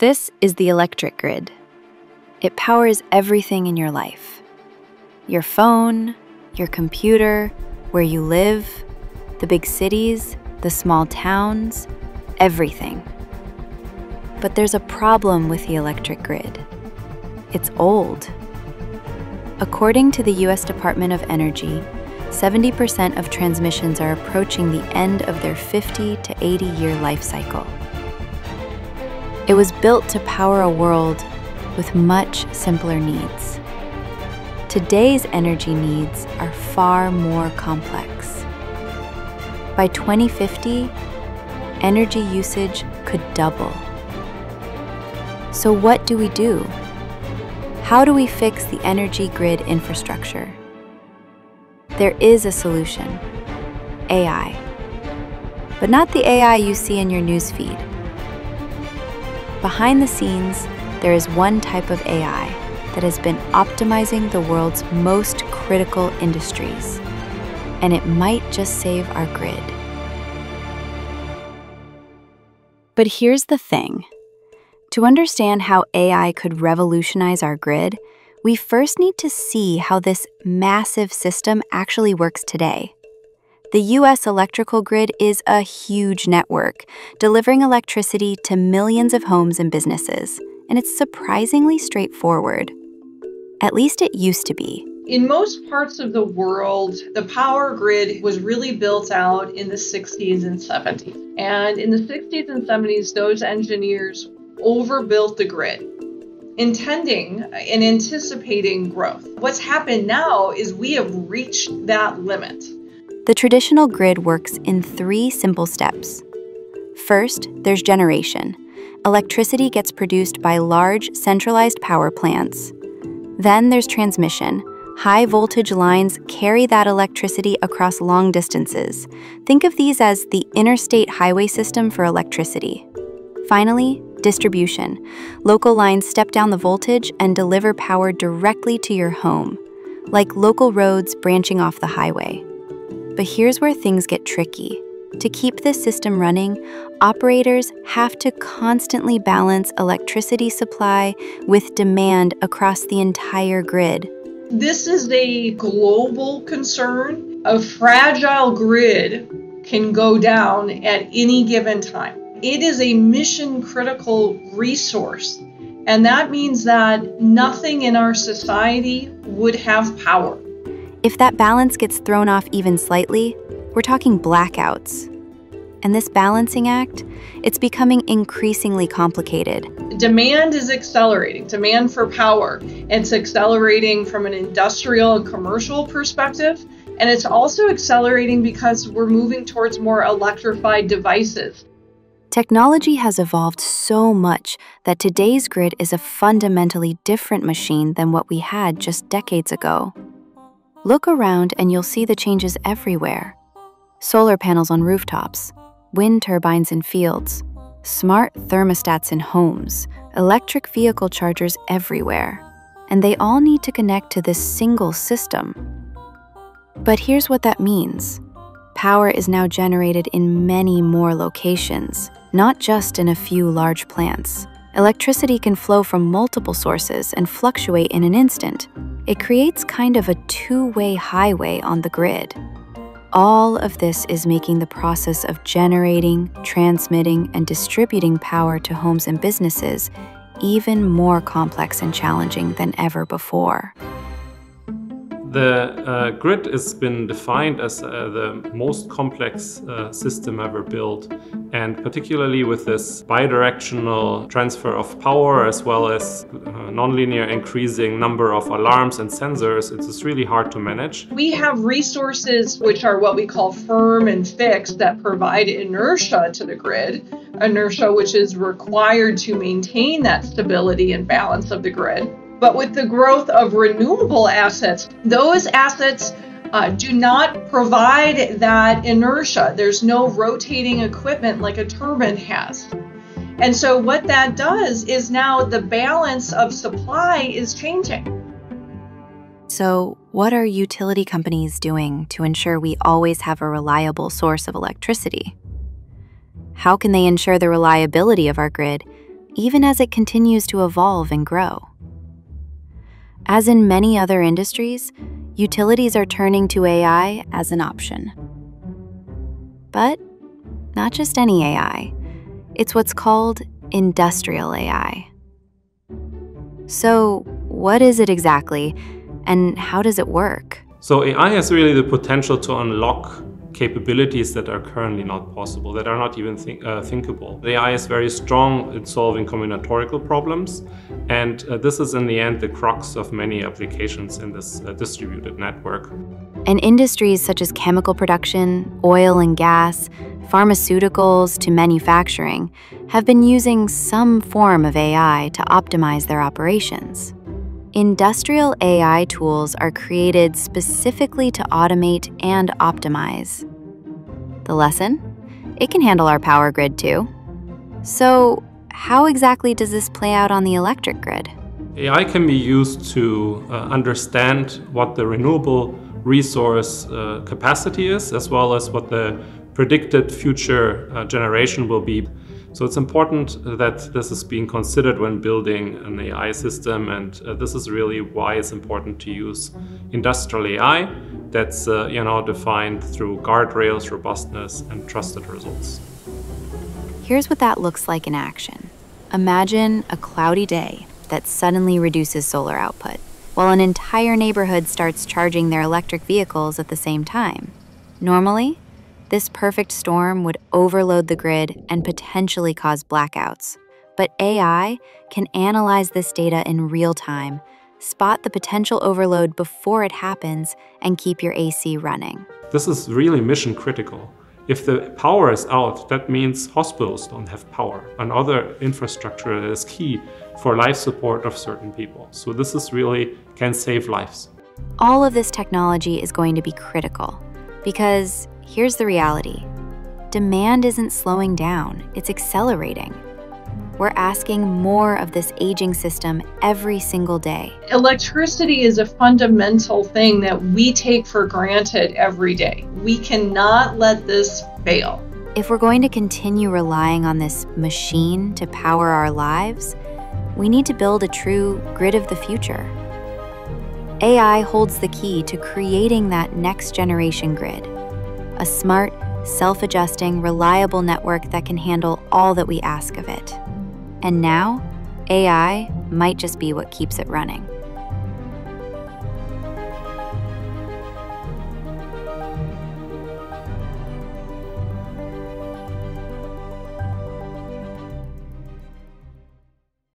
This is the electric grid. It powers everything in your life. Your phone, your computer, where you live, the big cities, the small towns, everything. But there's a problem with the electric grid. It's old. According to the U.S. Department of Energy, 70% of transmissions are approaching the end of their 50 to 80-year life cycle. It was built to power a world with much simpler needs. Today's energy needs are far more complex. By 2050, energy usage could double. So what do we do? How do we fix the energy grid infrastructure? There is a solution, AI. But not the AI you see in your newsfeed. Behind the scenes, there is one type of AI that has been optimizing the world's most critical industries, and it might just save our grid. But here's the thing. To understand how AI could revolutionize our grid, we first need to see how this massive system actually works today. The U.S. electrical grid is a huge network, delivering electricity to millions of homes and businesses, and it's surprisingly straightforward. At least it used to be. In most parts of the world, the power grid was really built out in the 60s and 70s. And in the 60s and 70s, those engineers overbuilt the grid, intending and anticipating growth. What's happened now is we have reached that limit. The traditional grid works in three simple steps. First, there's generation. Electricity gets produced by large, centralized power plants. Then there's transmission. High-voltage lines carry that electricity across long distances. Think of these as the interstate highway system for electricity. Finally, distribution. Local lines step down the voltage and deliver power directly to your home, like local roads branching off the highway. But here's where things get tricky. To keep this system running, operators have to constantly balance electricity supply with demand across the entire grid. This is a global concern. A fragile grid can go down at any given time. It is a mission-critical resource, and that means that nothing in our society would have power. If that balance gets thrown off even slightly, we're talking blackouts. And this balancing act, it's becoming increasingly complicated. Demand is accelerating. Demand for power. It's accelerating from an industrial and commercial perspective, and it's also accelerating because we're moving towards more electrified devices. Technology has evolved so much that today's grid is a fundamentally different machine than what we had just decades ago. Look around and you'll see the changes everywhere. Solar panels on rooftops, wind turbines in fields, smart thermostats in homes, electric vehicle chargers everywhere. And they all need to connect to this single system. But here's what that means. Power is now generated in many more locations, not just in a few large plants. Electricity can flow from multiple sources and fluctuate in an instant. It creates kind of a two-way highway on the grid. All of this is making the process of generating, transmitting, and distributing power to homes and businesses even more complex and challenging than ever before. The grid has been defined as the most complex system ever built, and particularly with this bidirectional transfer of power as well as nonlinear increasing number of alarms and sensors, it's really hard to manage. We have resources which are what we call firm and fixed that provide inertia to the grid, inertia which is required to maintain that stability and balance of the grid. But with the growth of renewable assets, those assets do not provide that inertia. There's no rotating equipment like a turbine has. And so what that does is now the balance of supply is changing. So what are utility companies doing to ensure we always have a reliable source of electricity? How can they ensure the reliability of our grid, even as it continues to evolve and grow. As in many other industries, utilities are turning to AI as an option. But not just any AI. It's what's called industrial AI. So what is it exactly, and how does it work? So AI has really the potential to unlock capabilities that are currently not possible, that are not even thinkable. AI is very strong in solving combinatorial problems, and this is in the end the crux of many applications in this distributed network. And industries such as chemical production, oil and gas, pharmaceuticals to manufacturing have been using some form of AI to optimize their operations. Industrial AI tools are created specifically to automate and optimize. The lesson? It can handle our power grid too. So how exactly does this play out on the electric grid? AI can be used to understand what the renewable resource capacity is, as well as what the predicted future generation will be. So it's important that this is being considered when building an AI system, and this is really why it's important to use industrial AI that's defined through guardrails, robustness, and trusted results. Here's what that looks like in action. Imagine a cloudy day that suddenly reduces solar output, while an entire neighborhood starts charging their electric vehicles at the same time. Normally, this perfect storm would overload the grid and potentially cause blackouts. But AI can analyze this data in real time, spot the potential overload before it happens, and keep your AC running. This is really mission critical. If the power is out, that means hospitals don't have power and other infrastructure that is key for life support of certain people. So this is really can save lives. All of this technology is going to be critical because here's the reality. Demand isn't slowing down, it's accelerating. We're asking more of this aging system every single day. Electricity is a fundamental thing that we take for granted every day. We cannot let this fail. If we're going to continue relying on this machine to power our lives, we need to build a true grid of the future. AI holds the key to creating that next generation grid. A smart, self-adjusting, reliable network that can handle all that we ask of it. And now, AI might just be what keeps it running.